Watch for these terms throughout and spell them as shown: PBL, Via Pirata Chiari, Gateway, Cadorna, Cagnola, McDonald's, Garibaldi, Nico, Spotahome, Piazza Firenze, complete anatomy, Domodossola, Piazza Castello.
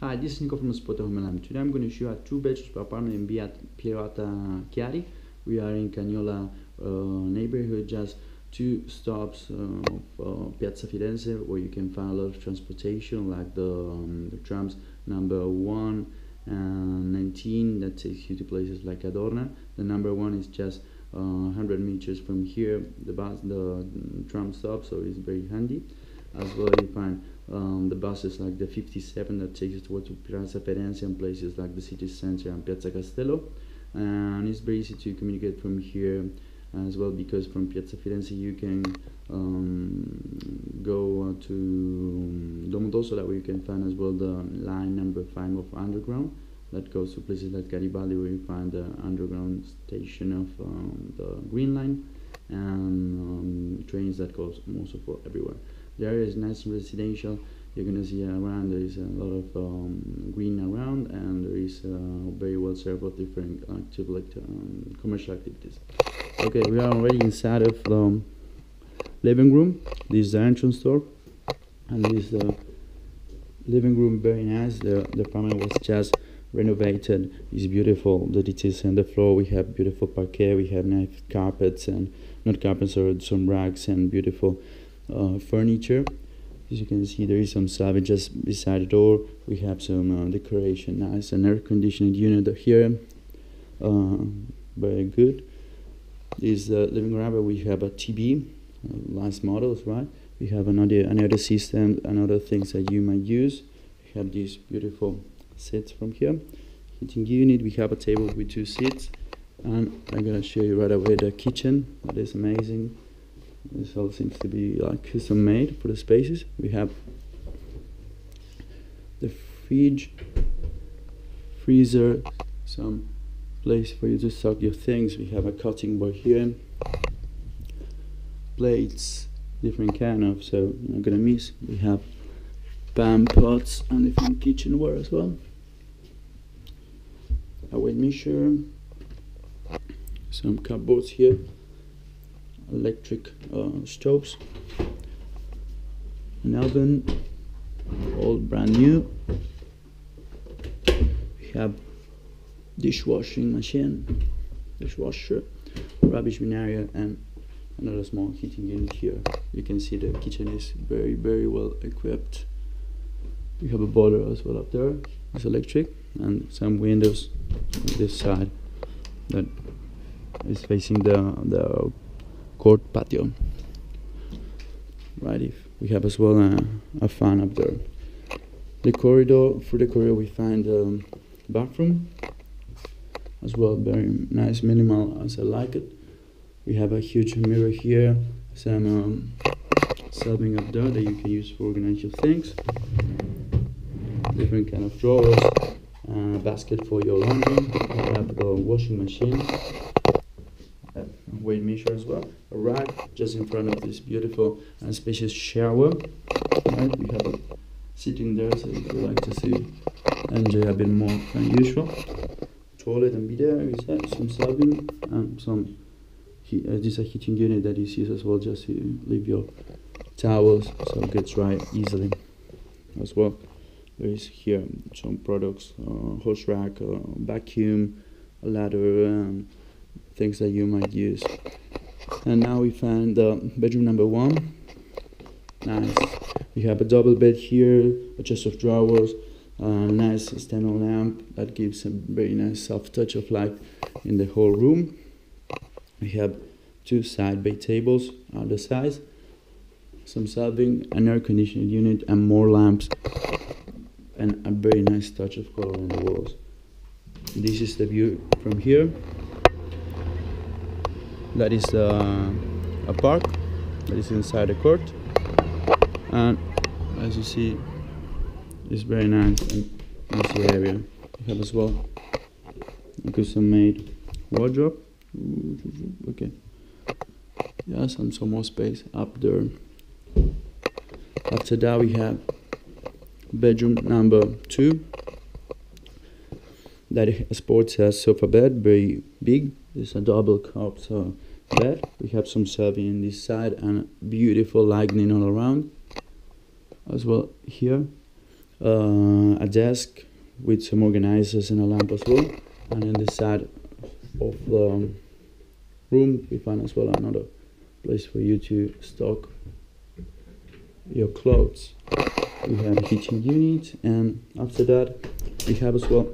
Hi, this is Nico from Spotahome, and today I'm going to show you a two-bedroom apartment in Via Pirata Chiari. We are in Cagnola neighborhood, just two stops of Piazza Firenze, where you can find a lot of transportation, like the trams number 1 and 19 that takes you to places like Cadorna. The number 1 is just 100 meters from here, the tram stop, so it's very handy. As well, you find the buses like the 57 that takes you towards Piazza Firenze and places like the city center and Piazza Castello, and it's very easy to communicate from here as well, because from Piazza Firenze you can go to Domodossola, where you can find as well the line number 5 of underground that goes to places like Garibaldi, where you find the underground station of the Green Line, and trains that goes also for everywhere. The area is nice and residential. You're gonna see around there is a lot of green around, and there is very well served of different commercial activities. Okay, we are already inside of the living room. This is the entrance door, and this is the living room. Very nice. The apartment was just renovated. It's beautiful, the details on the floor. We have beautiful parquet, we have nice carpets, and not carpets or some rugs, and beautiful furniture. As you can see, there is some salvage just beside the door. We have some decoration, nice, an air conditioned unit here, very good. This is the living room where we have a TV, last models, right? We have another system and other things that you might use. We have these beautiful seats from here, heating unit. We have a table with two seats, and I'm gonna show you right away the kitchen. That is amazing. This all seems to be like custom made for the spaces. We have the fridge, freezer, some place for you to stock your things. We have a cutting board here, plates, different kind of, so you're not gonna miss. We have pan, pots, and different kitchenware as well. A weight measure, some cupboards here, electric stoves, an oven, all brand new. We have dishwashing machine, dishwasher, rubbish bin area, and another small heating unit here. You can see the kitchen is very well equipped. We have a boiler as well up there, it's electric, and some windows on this side that is facing the court patio, right? If we have as well a fan up there. The corridor, through the corridor we find the bathroom as well, very nice, minimal as I like it. We have a huge mirror here, some shelving up there that you can use for organizing things, different kind of drawers, basket for your laundry. We have the washing machine, weight measure as well, a rack just in front of this beautiful and spacious shower. Right, we have a sitting there, so if you like to see enjoy a bit more than usual. Toilet and bidet, there is that, some shelving, and some this is a heating unit that is used as well, just to leave your towels so it gets dry easily as well. There is here some products, hose rack, vacuum, a ladder, things that you might use. And now we find the bedroom number 1. Nice. We have a double bed here, a chest of drawers, a nice standalone lamp that gives a very nice soft touch of light in the whole room. We have two side bay tables on the sides, some shelving, an air conditioning unit, and more lamps, and a very nice touch of color on the walls. This is the view from here. That is a park that is inside the court, and as you see, it's very nice and easy area. You have as well a custom made wardrobe. Okay, yes, and some more space up there. After that, we have bedroom number 2 that sports a sofa bed, very big. It's a double cup bed. We have some serving in this side, and beautiful lighting all around as well here. a desk with some organizers and a lamp as well. And in this side of the room we find as well another place for you to stock your clothes. We have a kitchen unit, and after that we have as well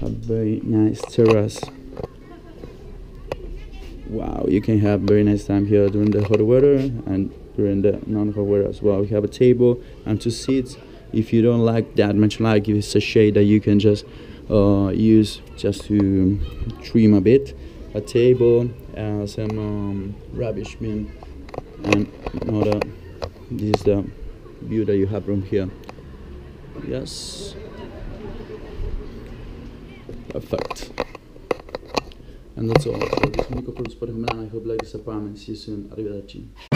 a very nice terrace. Wow, you can have very nice time here during the hot weather and during the non-hot weather as well. We have a table and two seats. If you don't like that much light, it's a shade that you can just use just to trim a bit. A table, some rubbish bin, and another. This is the view that you have from here. Yes, perfect. And that's all. So this is Nico from Spotahome. I hope you like this apartment. See you soon. Arrivederci.